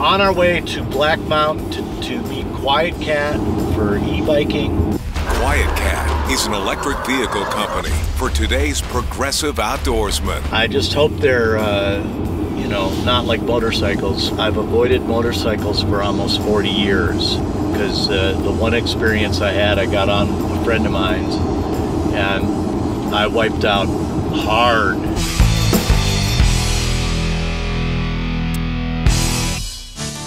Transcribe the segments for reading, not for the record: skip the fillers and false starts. on our way to Black Mountain to meet QuietKat for e-biking. QuietKat is an electric vehicle company for today's progressive outdoorsman. I just hope they're, you know, not like motorcycles. I've avoided motorcycles for almost 40 years because the one experience I had, I got on a friend of mine's and I wiped out hard.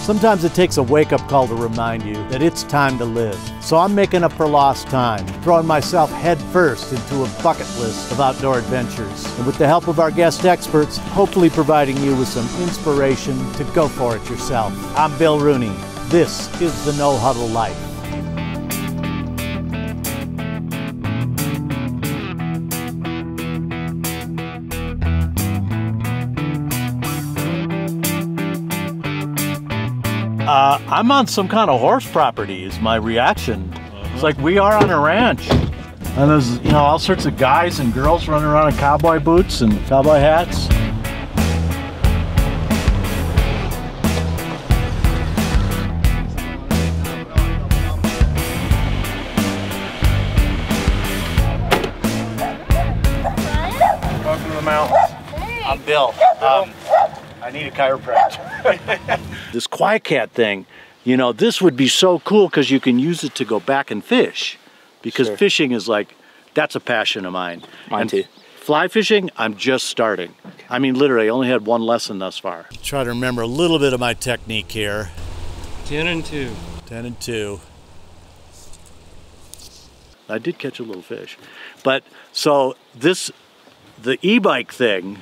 Sometimes it takes a wake-up call to remind you that it's time to live. So I'm making up for lost time, throwing myself headfirst into a bucket list of outdoor adventures. And with the help of our guest experts, hopefully providing you with some inspiration to go for it yourself. I'm Bill Rooney. This is the No Huddle Life. I'm on some kind of horse property is my reaction. It's like we are on a ranch. And there's, you know, all sorts of guys and girls running around in cowboy boots and cowboy hats. Welcome to the mountains. Hey. I'm Bill. I need a chiropractor. This QuietKat thing, you know, this would be so cool because you can use it to go back and fish. Because sure. Fishing is like, that's a passion of mine. Mine too. Fly fishing, I'm just starting. Okay. I mean, literally, I only had one lesson thus far. Try to remember a little bit of my technique here. 10 and 2. 10 and 2. I did catch a little fish. But so this, the e-bike thing,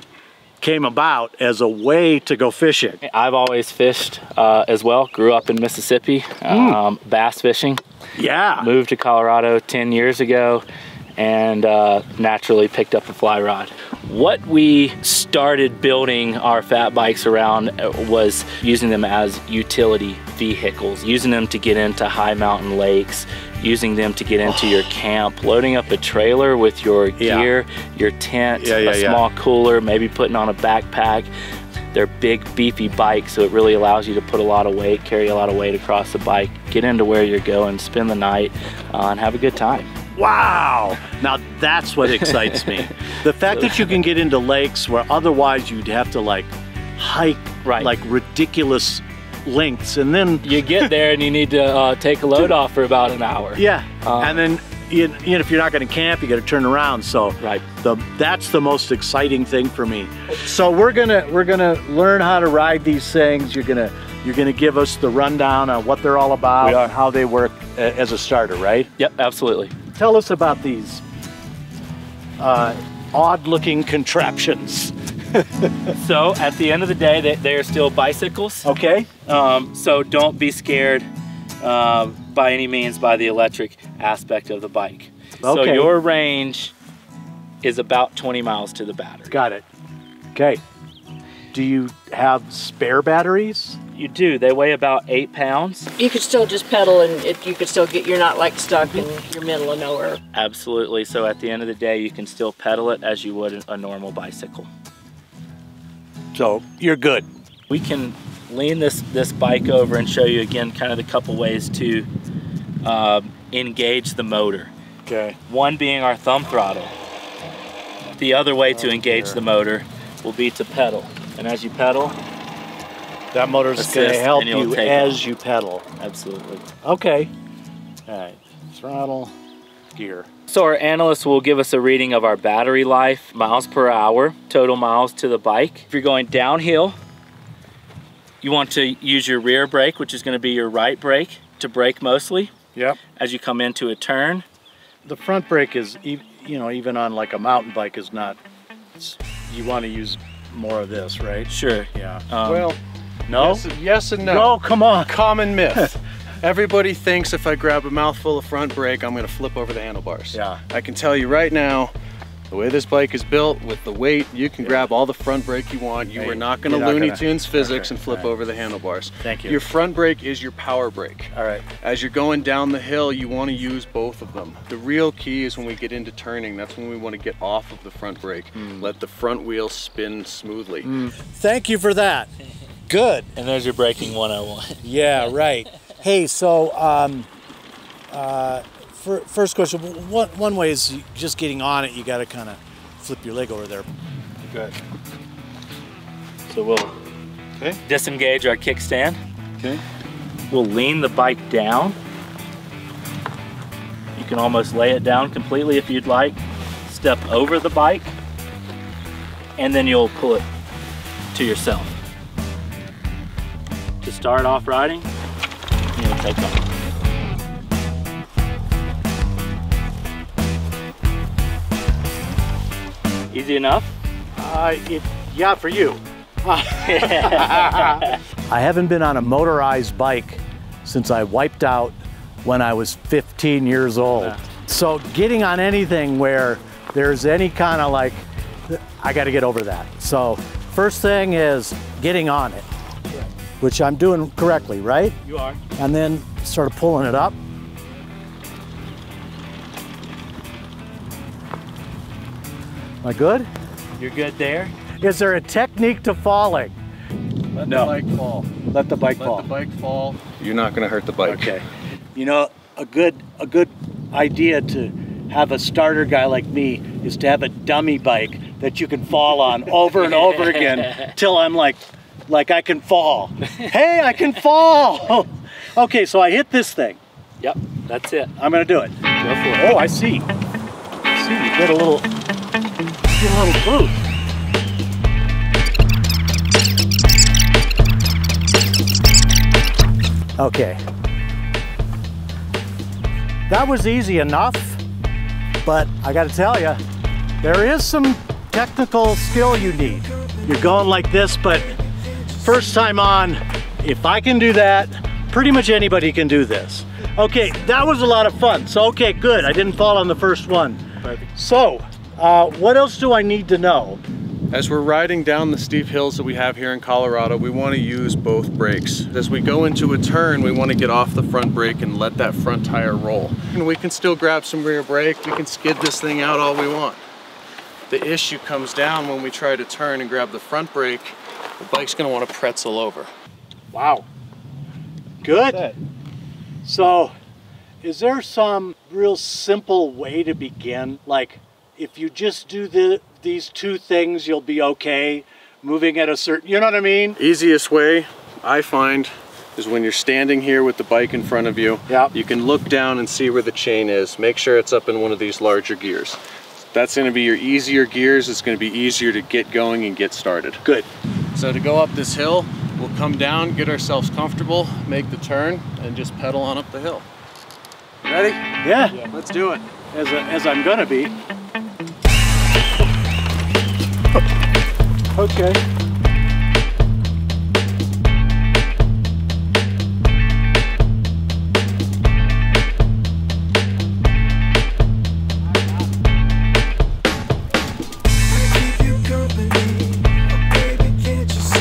came about as a way to go fishing. I've always fished as well. Grew up in Mississippi, bass fishing. Yeah. Moved to Colorado 10 years ago and naturally picked up a fly rod. What we started building our fat bikes around was using them as utility vehicles, using them to get into high mountain lakes, using them to get into your camp, loading up a trailer with your gear, your tent, a small cooler, maybe putting on a backpack. They're big, beefy bikes, so it really allows you to put a lot of weight, carry a lot of weight across the bike, get into where you're going, spend the night, and have a good time. Wow! Now that's what excites me. The fact that you can get into lakes where otherwise you'd have to like hike like ridiculous lengths, and then you get there and you need to take a load off for about an hour. Yeah, and then you know, if you're not going to camp, you got to turn around. So that's the most exciting thing for me. So we're gonna learn how to ride these things. You're gonna give us the rundown on what they're all about and how they work as a starter, right? Yep, absolutely. Tell us about these odd-looking contraptions. So at the end of the day, they are still bicycles. Okay. So don't be scared by any means by the electric aspect of the bike. Okay. So your range is about 20 miles to the battery. Got it. Okay. Do you have spare batteries? You do. They weigh about 8 pounds. You could still just pedal and you could still get, you're not like stuck in your middle of nowhere. Absolutely. So at the end of the day, you can still pedal it as you would a normal bicycle. So you're good. We can lean this bike over and show you again kind of the couple ways to engage the motor. Okay. One being our thumb throttle. The other way to engage the motor will be to pedal. And as you pedal, that motor's gonna help you as you pedal. Absolutely. Okay. All right, throttle, gear. So our analyst will give us a reading of our battery life, miles per hour, total miles to the bike. If you're going downhill, you want to use your rear brake, which is gonna be your right brake, to brake mostly. Yep. As you come into a turn. The front brake is, you know, even on like a mountain bike is not, you wanna use more of this, right? Sure. Yeah. Well. No? Yes and no. No, come on. Common myth. Everybody thinks if I grab a mouthful of front brake, I'm gonna flip over the handlebars. Yeah. I can tell you right now, the way this bike is built, with the weight, you can grab all the front brake you want. You are not gonna Looney Tunes physics and flip over the handlebars. Thank you. Your front brake is your power brake. All right. As you're going down the hill, you wanna use both of them. The real key is when we get into turning, that's when we wanna get off of the front brake. Let the front wheel spin smoothly. Thank you for that. Good. And there's your Breaking 101. Yeah, right. Hey, so first question, one way is just getting on it, you got to kind of flip your leg over there. Good. So we'll disengage our kickstand. Okay. We'll lean the bike down. You can almost lay it down completely if you'd like. Step over the bike, and then you'll pull it to yourself. To start off riding, you'll take off. Easy enough? Yeah, for you. I haven't been on a motorized bike since I wiped out when I was 15 years old. Yeah. So getting on anything where there's any kind of like, I got to get over that. So first thing is getting on it, yeah, which I'm doing correctly, right? You are. And then sort of pulling it up. Am I good? You're good there. Is there a technique to falling? Let the bike fall. Let the bike fall. Let the bike fall. You're not going to hurt the bike. Okay. You know, a good idea to have a starter guy like me is to have a dummy bike that you can fall on over and over again till I'm like I can fall. Hey, I can fall. Okay, so I hit this thing. Yep, that's it. I'm going to do it. Go for it. Oh, I see. I see, you get a little boost. Okay, that was easy enough, but I gotta tell you, there is some technical skill you need. You're going like this, but first time on, if I can do that, pretty much anybody can do this. Okay, that was a lot of fun. So, okay, good, I didn't fall on the first one. Perfect. So, what else do I need to know? As we're riding down the steep hills that we have here in Colorado, we want to use both brakes. As we go into a turn, we want to get off the front brake and let that front tire roll. And we can still grab some rear brake, we can skid this thing out all we want. The issue comes down when we try to turn and grab the front brake, the bike's going to want to pretzel over. Wow. Good. So, is there some real simple way to begin? Like, if you just do these two things, you'll be okay moving at a certain, you know what I mean? Easiest way I find is when you're standing here with the bike in front of you, yep, you can look down and see where the chain is. Make sure it's up in one of these larger gears. That's gonna be your easier gears. It's gonna be easier to get going and get started. Good. So to go up this hill, we'll come down, get ourselves comfortable, make the turn, and just pedal on up the hill. Ready? Yeah. Yeah, let's do it. As I'm gonna be. Okay.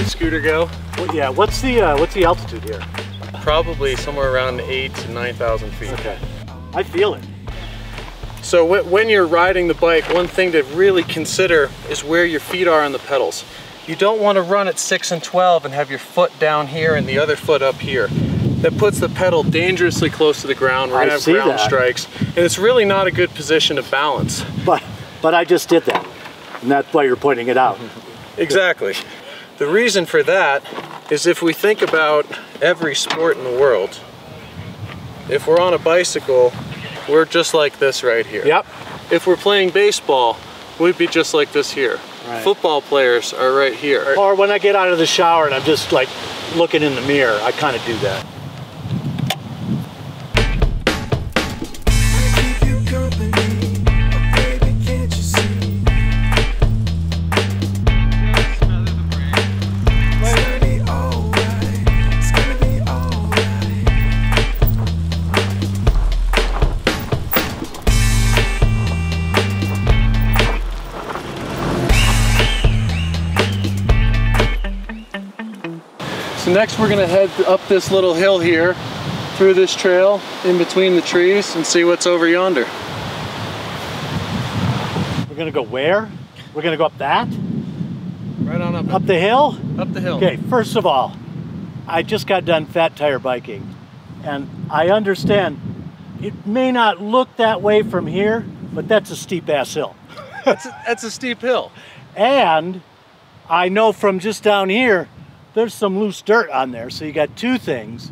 Scooter go? Well, yeah. What's the altitude here? Probably somewhere around 8,000 to 9,000 feet. Okay. I feel it. So when you're riding the bike, one thing to really consider is where your feet are on the pedals. You don't want to run at 6 and 12 and have your foot down here and the other foot up here. That puts the pedal dangerously close to the ground. We're going to have ground strikes. And it's really not a good position to balance. But I just did that. And that's why you're pointing it out. Exactly. The reason for that is if we think about every sport in the world, if we're on a bicycle, we're just like this right here. Yep. If we're playing baseball, we'd be just like this here. Right. Football players are right here. Or when I get out of the shower and I'm just like looking in the mirror, I kind of do that. Next, we're gonna head up this little hill here, through this trail, in between the trees, and see what's over yonder. We're gonna go where? We're gonna go up that? Right on up. Up the hill? Up the hill. Okay, first of all, I just got done fat tire biking, and I understand it may not look that way from here, but that's a steep ass hill. that's a steep hill. And I know from just down here, there's some loose dirt on there, so you got two things.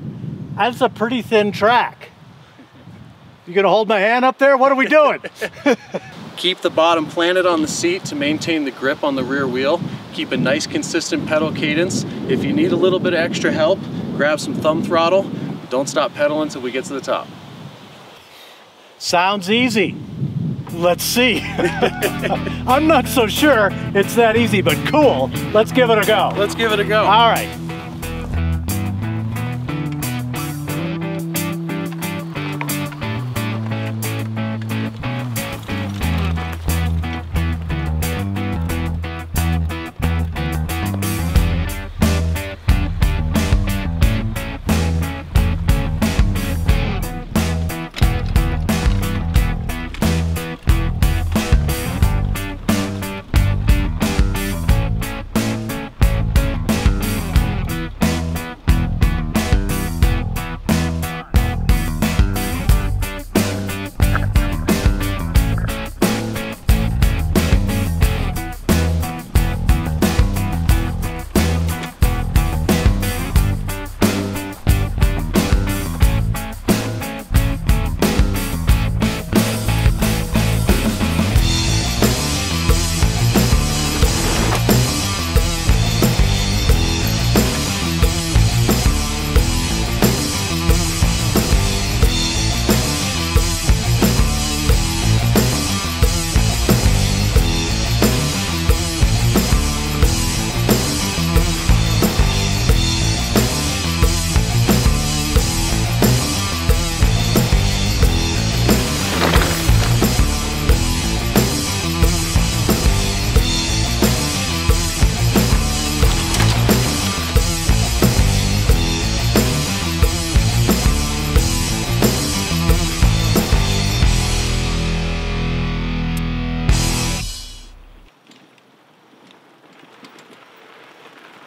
That's a pretty thin track. You gonna hold my hand up there? What are we doing? Keep the bottom planted on the seat to maintain the grip on the rear wheel. Keep a nice consistent pedal cadence. If you need a little bit of extra help, grab some thumb throttle. Don't stop pedaling until we get to the top. Sounds easy. Let's see. I'm not so sure it's that easy, but cool. Let's give it a go. Let's give it a go. All right.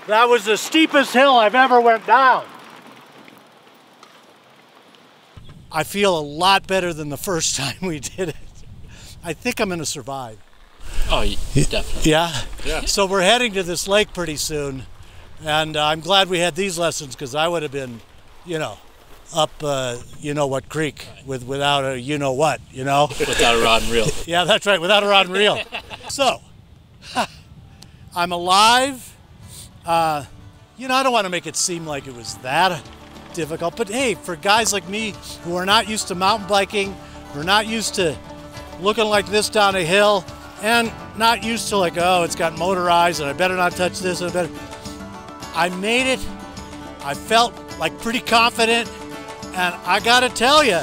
That was the steepest hill I've ever went down. I feel a lot better than the first time we did it. I think I'm gonna survive. Oh, definitely. Yeah? Yeah. So we're heading to this lake pretty soon, and I'm glad we had these lessons, because I would have been, you know, up you-know-what creek without a you-know-what, you know? Without a rod and reel. Yeah, that's right, without a rod and reel. So, I'm alive. You know, I don't want to make it seem like it was that difficult, but hey, for guys like me who are not used to mountain biking, we're not used to looking like this down a hill, and not used to like, oh, it's got motorized and I better not touch this, and I made it. I felt like pretty confident, and I gotta tell you,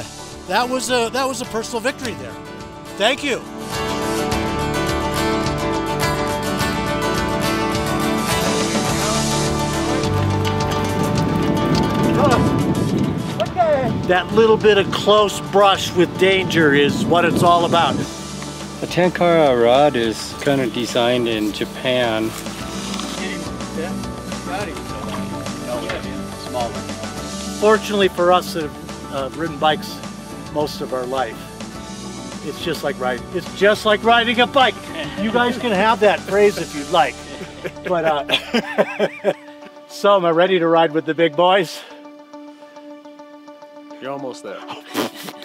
that was a personal victory there. Thank you. That little bit of close brush with danger is what it's all about. A Tenkara rod is kind of designed in Japan. Fortunately for us that have ridden bikes most of our life, it's just like riding a bike. You guys can have that phrase if you'd like. But so am I ready to ride with the big boys? You're almost there.